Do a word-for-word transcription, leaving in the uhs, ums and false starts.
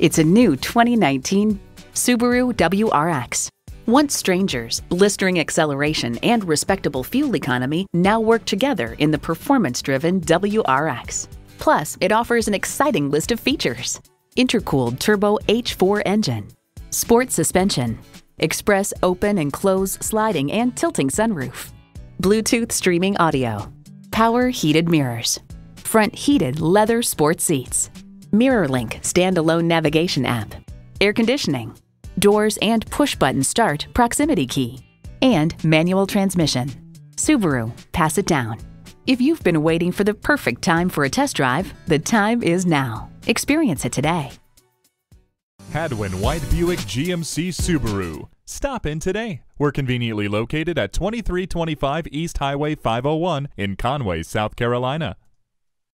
It's a new twenty nineteen Subaru W R X. Once strangers, blistering acceleration and respectable fuel economy now work together in the performance-driven W R X. Plus, it offers an exciting list of features. Intercooled turbo H four engine, sport suspension, express open and close sliding and tilting sunroof, Bluetooth streaming audio, power heated mirrors, front heated leather sport seats, MirrorLink standalone navigation app, air conditioning, doors and push-button start proximity key, and manual transmission. Subaru, pass it down. If you've been waiting for the perfect time for a test drive, the time is now. Experience it today. Hadwin White Buick G M C Subaru. Stop in today. We're conveniently located at twenty-three twenty-five East Highway five oh one in Conway, South Carolina.